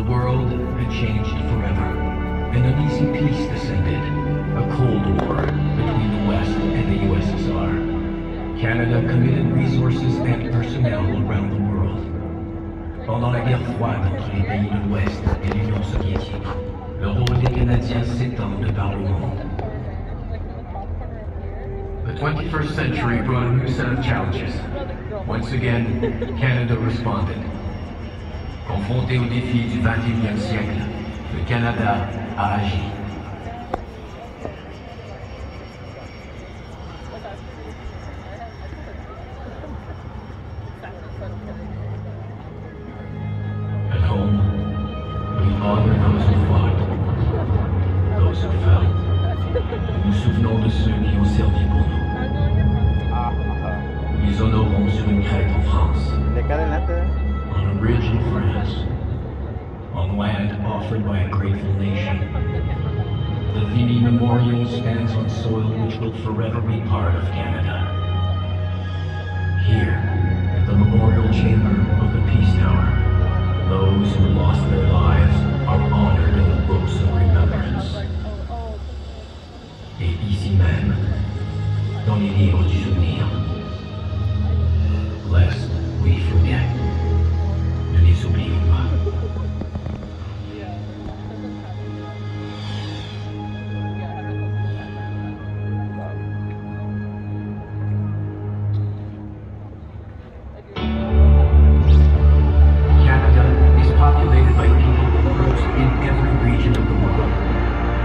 The world had changed forever. An uneasy peace descended, a Cold War between the West and the USSR. Canada committed resources and personnel around the world. Pendant la guerre froide entre les pays de l'Ouest et l'Union soviétique, le rôle des Canadiens s'étend de par le monde. The 21st century brought a new set of challenges. Once again, Canada responded. Confronté aux défis du 21e siècle, le Canada a agi. At home, we honor those who fought, those who fell. Nous nous souvenons de ceux qui ont servi pour nous. Nous honorons sur une crête en France. On a bridge in France. On land offered by a grateful nation. The Vimy Memorial stands on soil which will forever be part of Canada. Here, at the memorial chamber of the Peace Tower, those who lost their lives are honored in the books of remembrance. Et ici même, dans les livres du souvenir, lest we forget. Ne les oublions pas. Canada is populated by people who rose in every region of the world.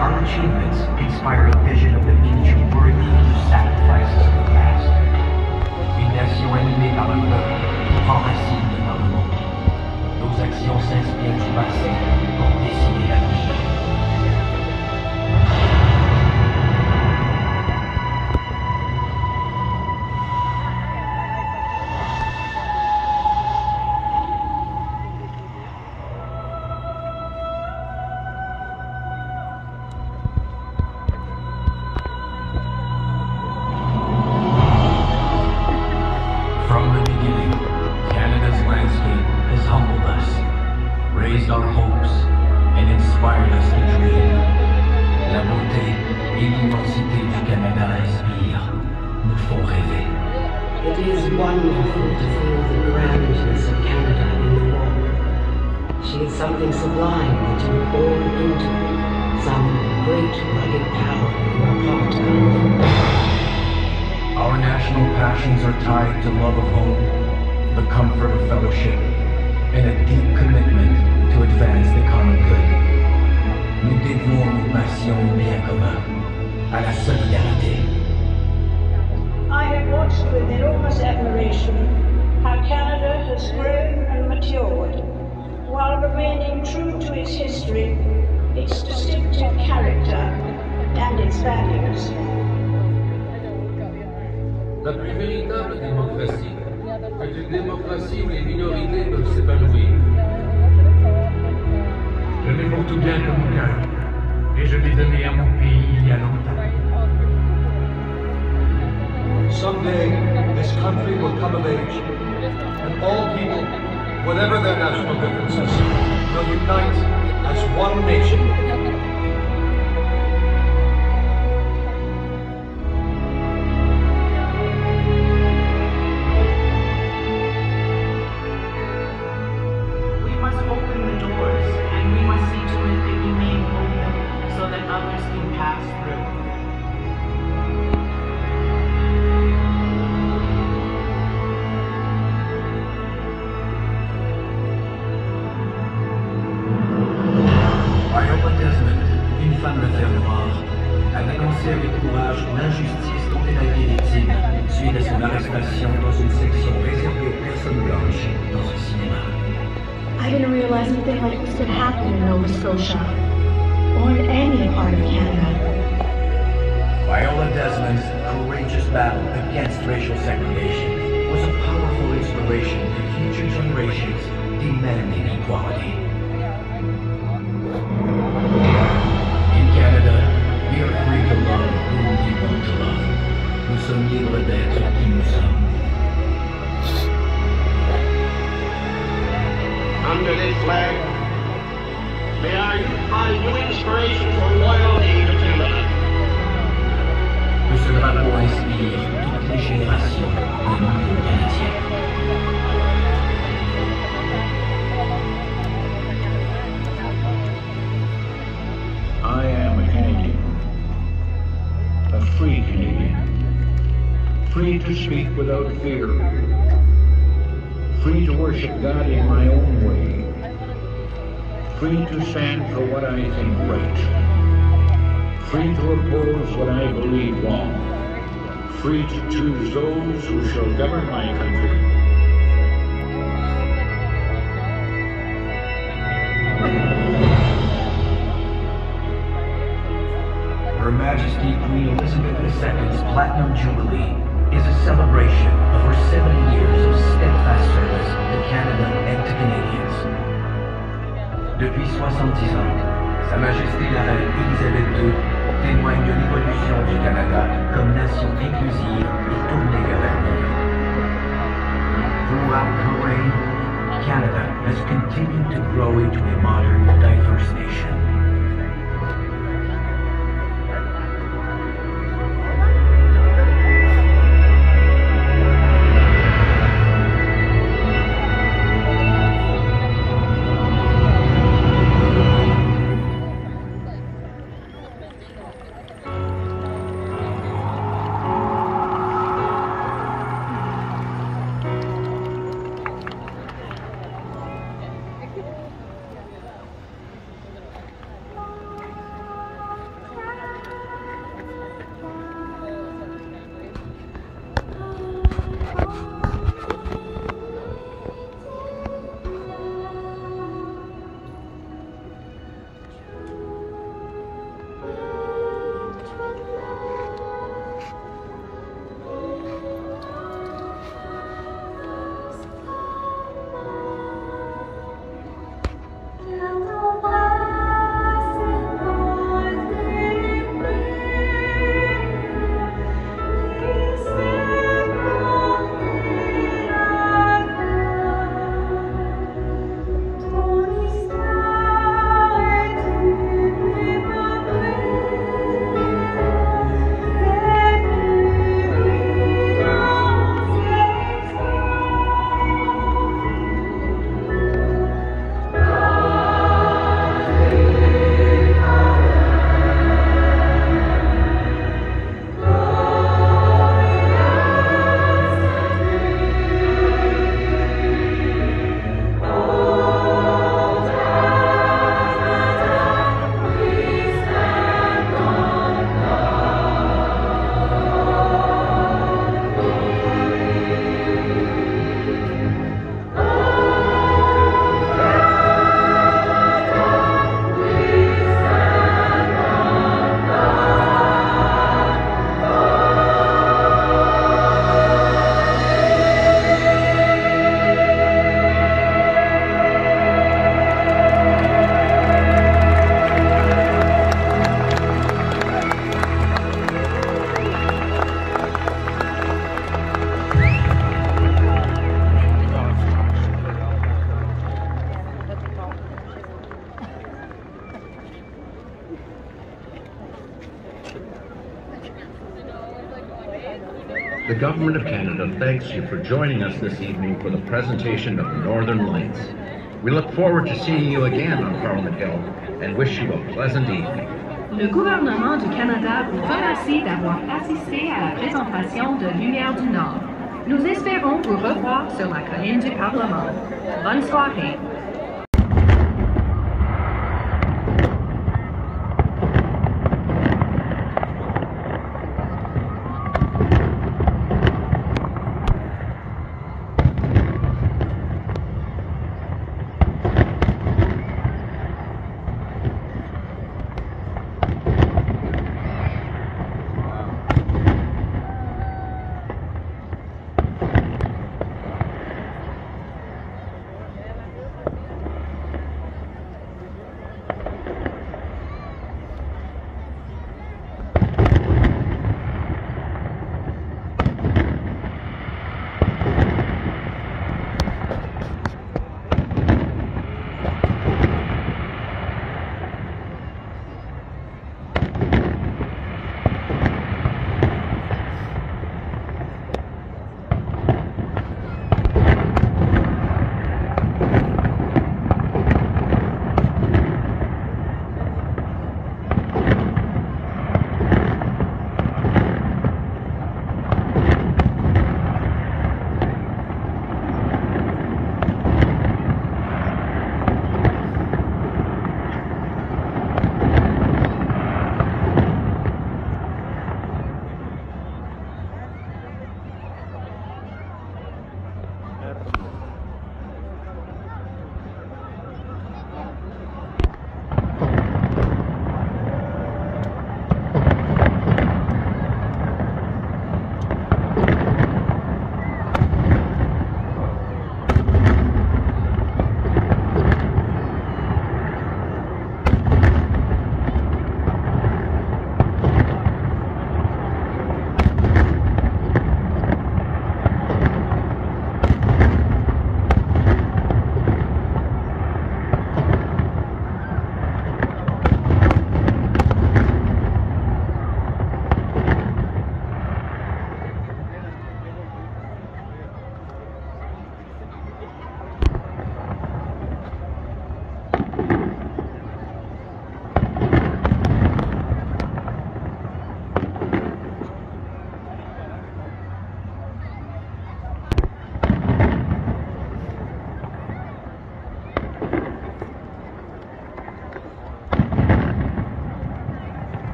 Our achievements inspire a vision of the future worthy of sacrifices of the past. Nation animée par le peuple, prend racine dans le monde. Nos actions s'inspirent du passé pour décider l'avenir. Viola Desmond's courageous battle against racial segregation was a powerful inspiration to future generations demanding equality. In Canada, we are free to love whom we want to love. Nous sommes libres d'être qui nous sommes. Under this flag, May our youth find new inspiration for loyalty to freedom. Que ce drapeau inspire toutes les générations des milliers de Canadiens. Free Canadian, free to speak without fear, free to worship God in my own way, free to stand for what I think right, free to oppose what I believe wrong, free to choose those who shall govern my country. Her Majesty Queen Elizabeth II's Platinum Jubilee is a celebration of her 70 years of steadfast service to Canada and to Canadians. Depuis 70 ans, Sa Majesté la Reine Elizabeth II témoigne de l'évolution du Canada comme nation inclusive et tournée vers l'avenir. Throughout her reign, Canada has continued to grow into a modern, diverse nation. The Government of Canada thanks you for joining us this evening for the presentation of Northern Lights. We look forward to seeing you again on Parliament Hill and wish you a pleasant evening. Le gouvernement du Canada vous remercie d'avoir assisté à la présentation de Lumière du Nord. Nous espérons vous revoir sur la colline du Parlement. Bonne soirée.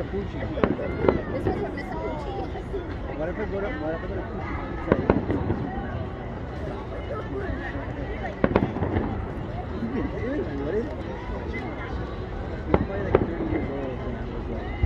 to Poochie? This was from Mr. Poochie. What if I go to Poochie? What is it? He's probably like 30 years old when I was like...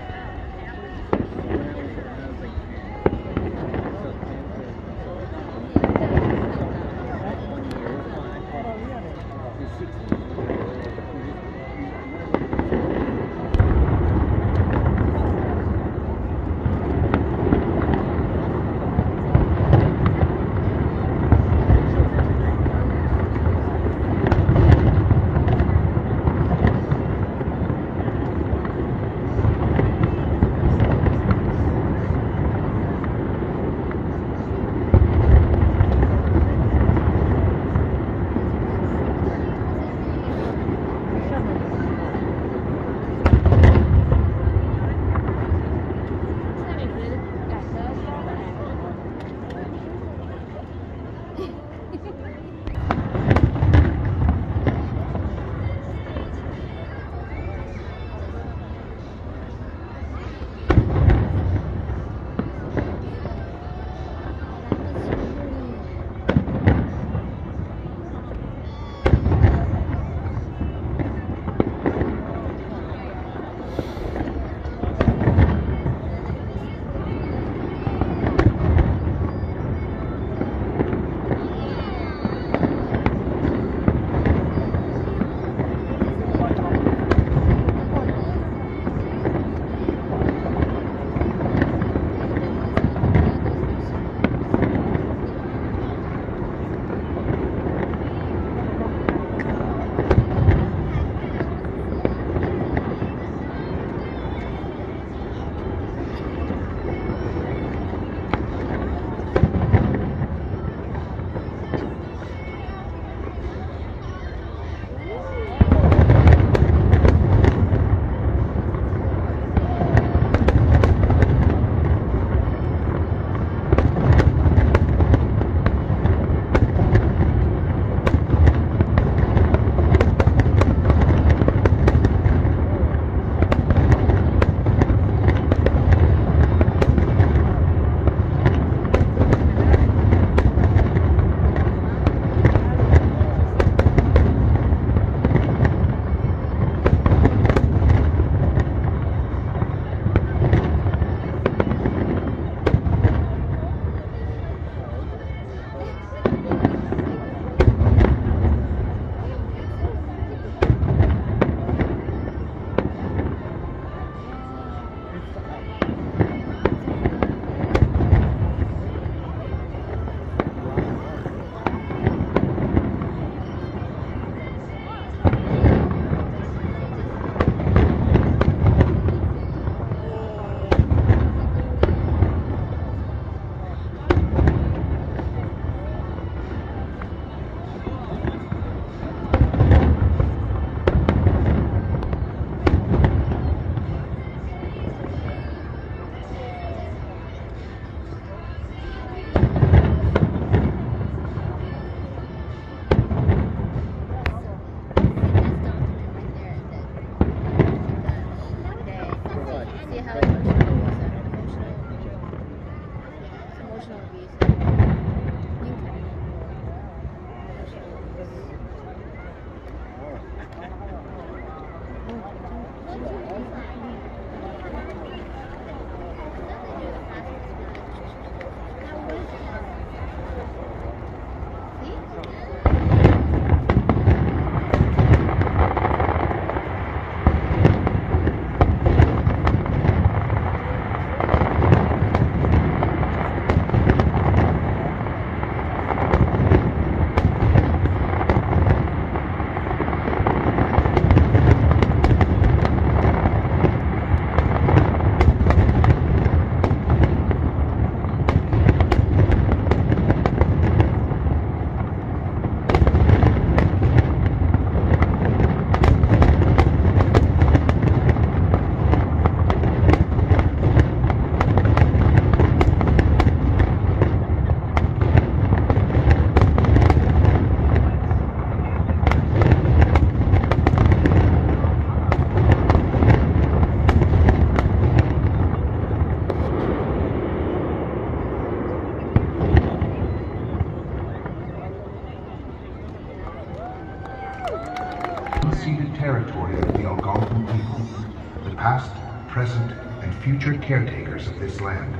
past, present, and future caretakers of this land.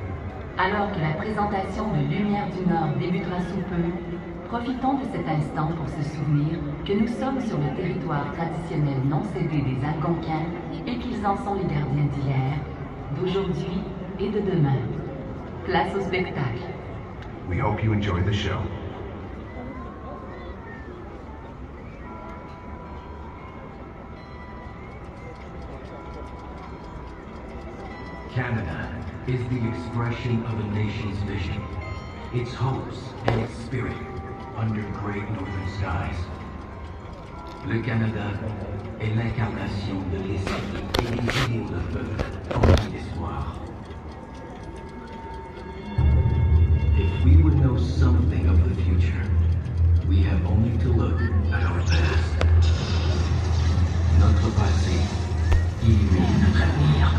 Alors que la présentation de Lumière du Nord débutera sous peu, profitons de cet instant pour se souvenir que nous sommes sur le territoire traditionnel non cédé des Algonquins et qu'ils en sont les gardiens d'hier, d'aujourd'hui et de demain. Place au spectacle. We hope you enjoy the show. Canada is the expression of a nation's vision, its hopes and its spirit under great northern skies. Le Canada est l'incarnation de l'esprit et des idéaux d'un peuple en d'espoir. If we would know something of the future, we have only to look at our past. Notre passé illumine notre avenir.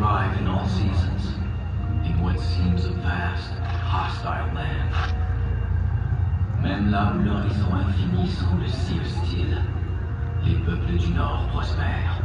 thrive in all seasons in what seems a vast, hostile land. Même là où l'horizon infini semble si hostile, les peuples du Nord prospèrent.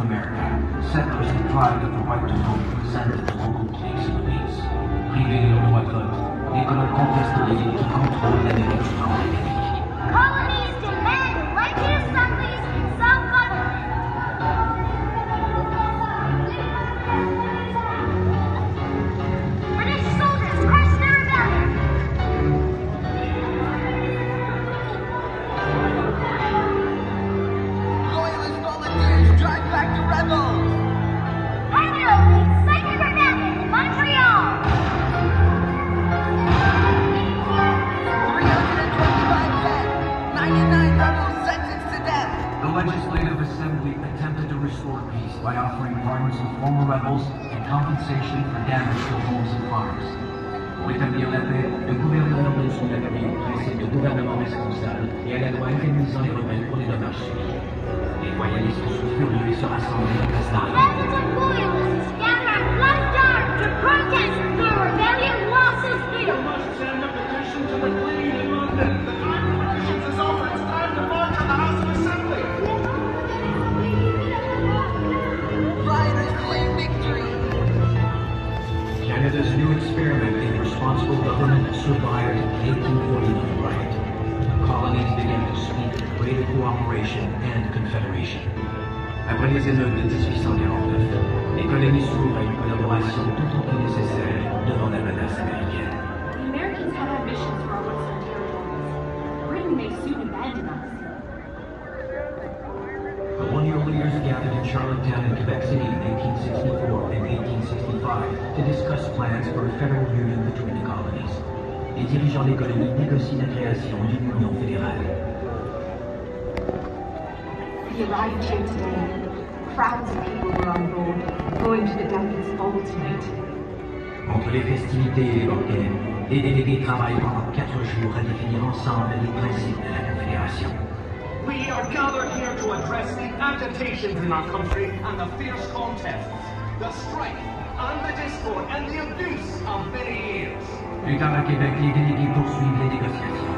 America, settlers deprived of the right to vote, sent to the local police, privé numbers of former rebels and compensation for damage to homes and farms. Pour établir la paix, le gouvernement de son avis dressait le gouvernement responsable et à la loi indemnisant les rebelles pour les dommages subis. Les royalistes sont furieux et se rassemblent à Star. Canada's new experiment in responsible government survived the 1849 riot. The colonies began to speak of greater cooperation and confederation. Après les émeutes de 1849, les colonies s'ouvrent à une collaboration tout autant nécessaire devant la menace américaine. The Americans had ambitions for our Western territories. Britain may soon abandon us. Colonial leaders gathered in Charlottetown and Quebec City in 1864 and 1865 to discuss plans for a federal union between the colonies. Les dirigeants des colonies négocient la création d'une union fédérale. We arrived here today. Crowds of people were on board, going to the delegates' ball tonight. Entre les festivités et les banquets, les délégués travaillent pendant 4 jours à définir ensemble les principes de la confédération. We are gathered here to address the agitations in our country and the fierce contests, the strife and the discord and the abuse of many years. Plus tard à Québec, les délégués poursuivent les négociations.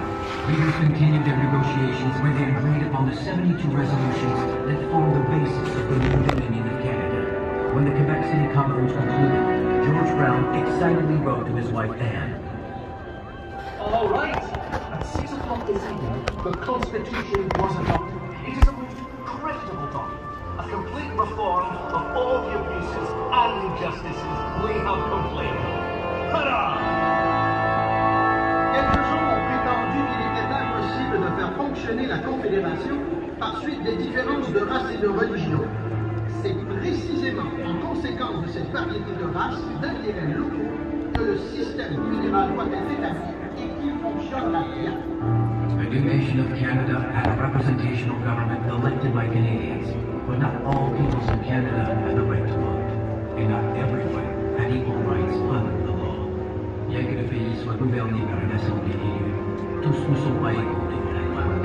Leaders continued their negotiations where they agreed upon the 72 resolutions that formed the basis of the new Dominion of Canada. When the Quebec City Conference concluded, George Brown excitedly wrote to his wife Anne. All right. At 6 o'clock this evening, the Constitution was adopted. It is a most creditable document, a complete reform of all the abuses and injustices we have complained of. Hurrah! Quelques gens ont prétendu qu'il était impossible de faire fonctionner la Confédération par suite des différences de race et de religion. C'est précisément en conséquence de cette variété de races d'intérêts locaux que le système fédéral doit être établi. The new nation of Canada had a representational government elected by Canadians, but not all peoples of Canada had the right to vote, and not everyone had equal rights under the law. Bien que le pays soit gouverné par une assemblée élue, tous ne sont pas égaux devant la loi.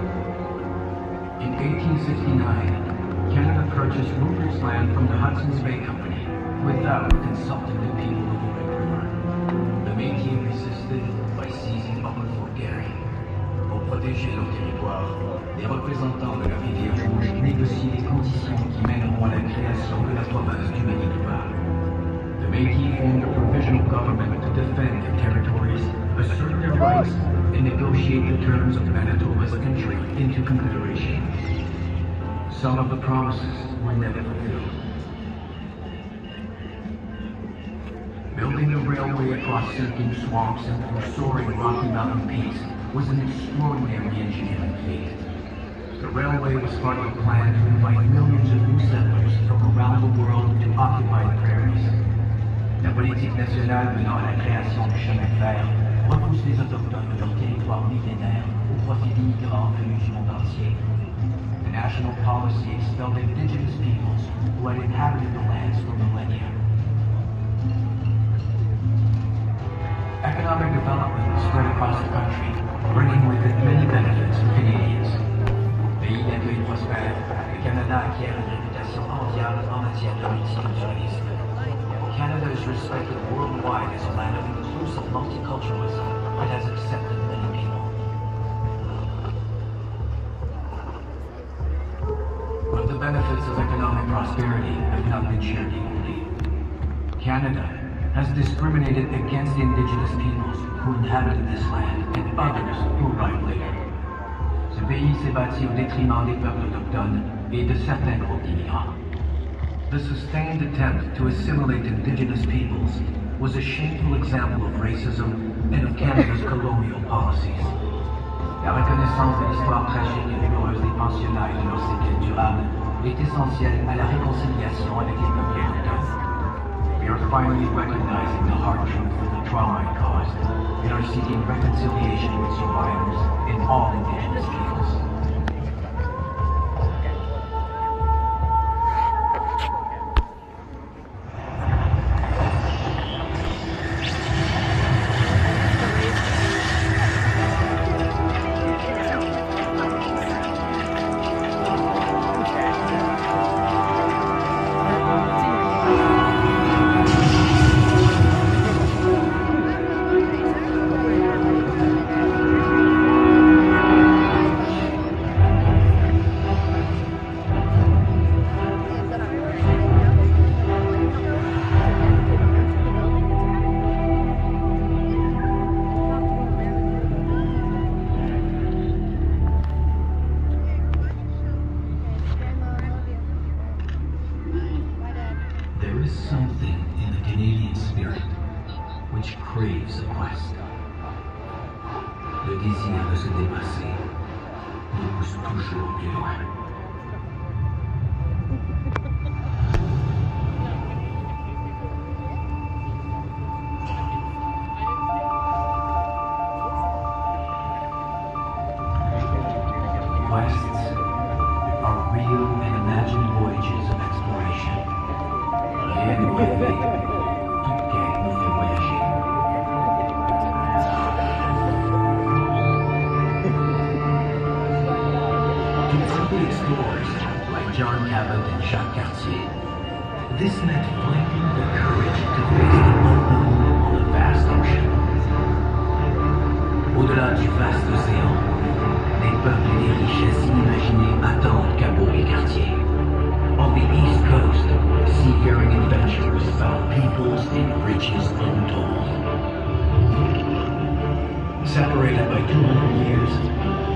In 1869, Canada purchased Rupert's Land from the Hudson's Bay Company without consulting the people of the Red River. The Métis resisted by seizing upon Fort Garry. Pour protéger leur territoire, les représentants de la rivière Rouge négocient les conditions qui mèneront à la création de la province du Manitoba. The Métis formed a provisional government to defend their territories, assert their rights, and negotiate the terms of Manitoba's country into consideration. Some of the promises were never fulfilled. Building a railway across sinking swamps and through soaring Rocky Mountain peaks was an extraordinary engineering feat. The railway was part of a plan to invite millions of new settlers from around the world to occupy the prairies. La politique nationale menant à la création du chemin de fer repousse les autochtones de leur territoire millénaire au profit d'immigrants venus du monde entier. The national policy expelled indigenous peoples who had inhabited the lands for millennia. Economic development spread across the country, bringing with it many benefits for Canadians. Pays d'accueil prospère, le Canada acquiert une réputation enviable en matière de multiculturalisme. Canada is respected worldwide as a land of inclusive multiculturalism that has accepted many people. But the benefits of economic prosperity have not been shared equally. Canada has discriminated against the indigenous peoples who inhabited this land and others who arrived later. Ce pays s'est bâti au détriment des peuples autochtones et de certains groupes d'immigrants. The sustained attempt to assimilate indigenous peoples was a shameful example of racism and of Canada's colonial policies. La reconnaissance de l'histoire tragique et douloureuse des pensionnats et de leur séquelles durables est essentielle à la réconciliation avec les peuples autochtones. We are finally recognizing the hard truth of the trauma it caused, and are seeking reconciliation with survivors and all indigenous peoples. much craves rest. Le désir de se dépasser nous pousse toujours plus loin. Quests are real and imagined voyages of exploration. Et à nous rêver, toute guerre nous fait voyager. Consider explorers like John Cabot and Jacques Cartier. This meant finding the courage to face the unknown on the vast ocean. Au-delà du vaste océan, des peuples et des richesses inimaginées attendent Cabot et Cartier. On the East Coast, seafaring adventurers found peoples and riches untold. Separated by 200 years,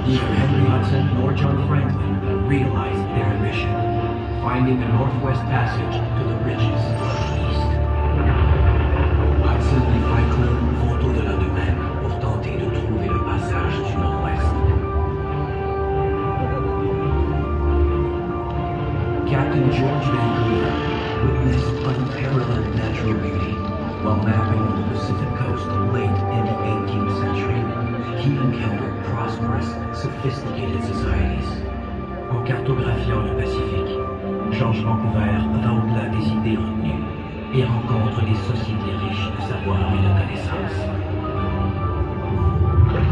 neither Henry Hudson nor John Franklin realized their ambition, finding the Northwest Passage to the riches of the East. Hudson et Franklin vont au-delà d'eux-mêmes pour tenter de trouver le passage du Nord-Ouest. Captain George Vancouver witnessed unparalleled natural beauty while mapping on the Pacific coast late in the 18th century. He encountered prosperous, sophisticated societies. En cartographiant le Pacifique, George Vancouver va au-delà des idées retenues et rencontre des sociétés riches de savoir et de connaissances.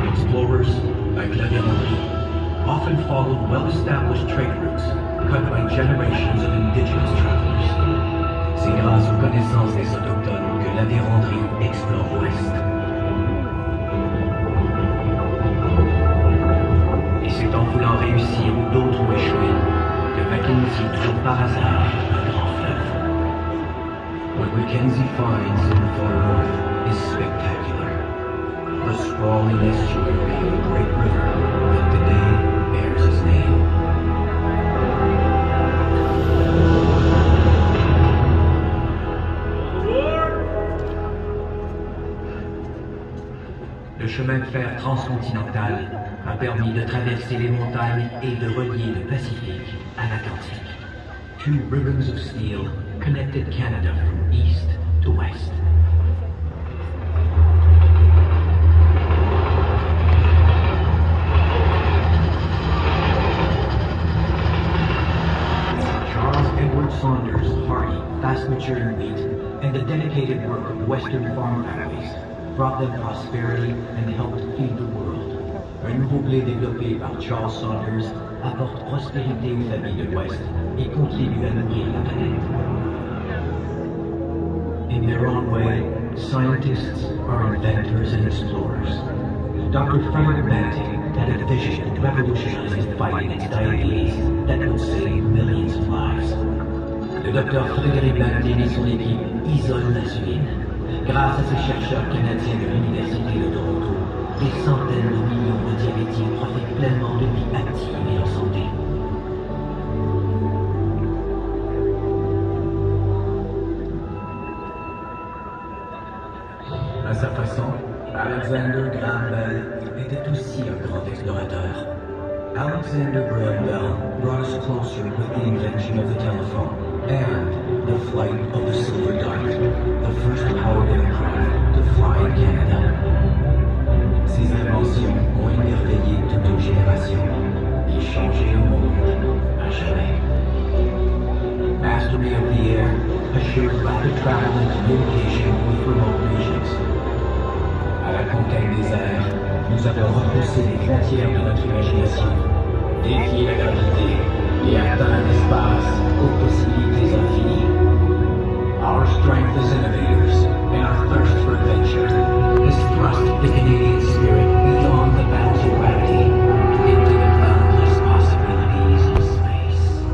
Explorers, like La Vérendrye, often followed well-established trade routes cut by generations of indigenous travelers. C'est grâce aux connaissances des autochtones que La Vérendrye explore l'Ouest. Et c'est en voulant réussir ou d'autres ont échoué que Mackenzie trouve par hasard un grand fleuve. What Mackenzie finds in the far north is spectacular. The sprawling estuary of a great river that today bears its name. Le chemin de fer transcontinental a permis de traverser les montagnes et de relier le Pacifique à l'Atlantique. Two ribbons of steel connected Canada from east to west. Charles Edward Saunders' hardy, fast-maturing wheat and the dedicated work of Western farm families brought them prosperity and helped feed the world. Un nouveau blé développé par Charles Saunders apporte prospérité aux familles de l'Ouest et contribue à nourrir la planète. In their own way, scientists are inventors and explorers. Dr. Frederick Banting had a vision to revolutionize the fight against diabetes that would save millions of lives. Le docteur Frederick Banting et son équipe isolent l'insuline. Grâce à ces chercheurs canadiens de l'Université de Toronto, des centaines de millions de diabétiques profitent pleinement de vie active et en santé. À sa façon, Alexander Graham Bell était aussi un grand explorateur. Alexander Graham Bell brought us closer with the invention of the telephone and the flight of the Silver Dart, the first powered aircraft to fly in Canada. Ses inventions ont émerveillé toute une génération et changé le monde à jamais. Mastery of the air assured rapid travel and communication with remote regions. À la conquête des airs, nous avons repoussé les frontières de notre imagination, défié la gravité et atteint l'espace aux possibilités infinies. Our strength as innovators and our thirst for adventure has thrust the Canadian spirit beyond the bounds of gravity into the boundless possibilities of space.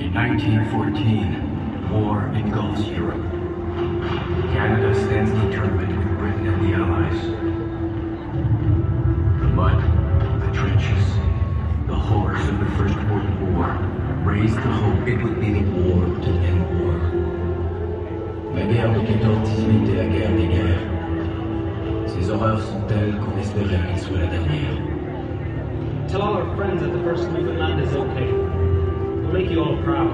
In 1914, war engulfs Europe. Canada stands determined with Britain and the Allies. The mud, the trenches, the horrors of the First World War raised the hope it would be the war to end war. La guerre de 14-18 est la guerre des guerres. Ces horreurs sont telles qu'on espérait qu'elles soient la dernière. Tell all our friends that the first Newfoundland is okay. We'll make you all proud.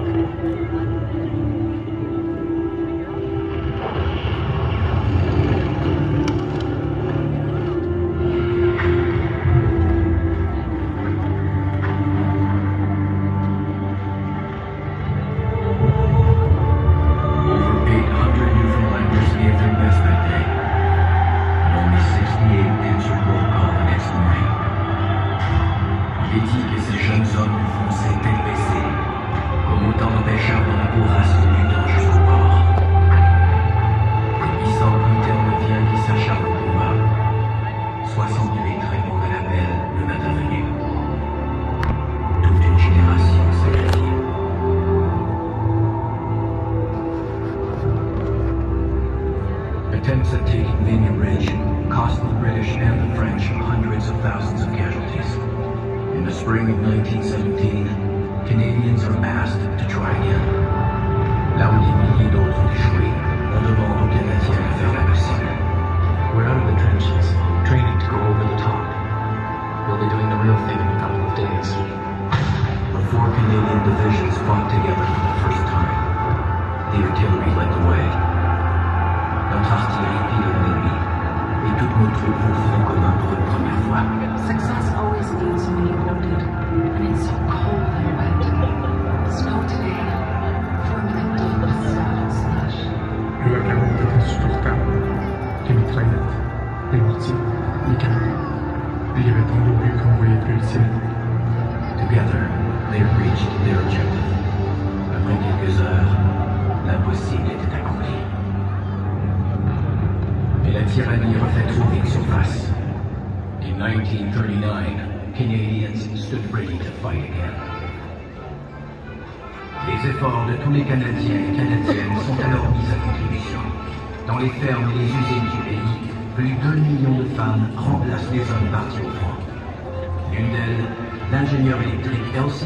Elsie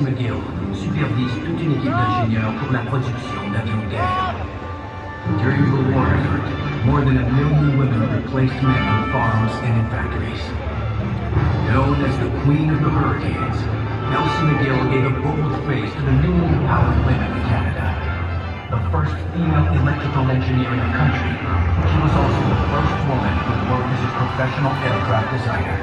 McGill supervise toute une équipe d'ingénieurs pour la production d'avions de guerre. During the war effort, more than 1 million women replaced men on farms and in factories. Known as the Queen of the Hurricanes, Elsie McGill gave a bold face to the newly empowered women of Canada. The first female electrical engineer in the country, she was also the first woman who worked as a professional aircraft designer.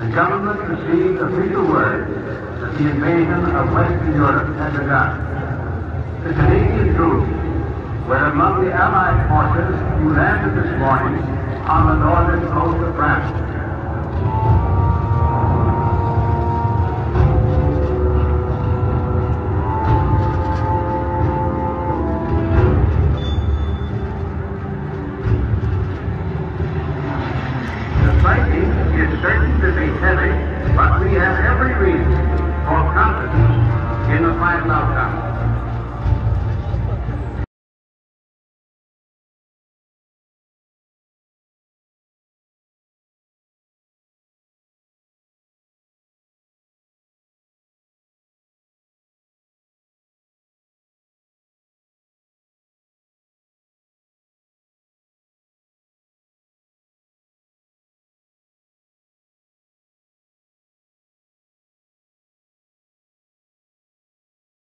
The government received official word that the invasion of Western Europe had begun. The Canadian troops were among the Allied forces who landed this morning on the northern coast of France. Heavy, but we have every reason for confidence in the final outcome.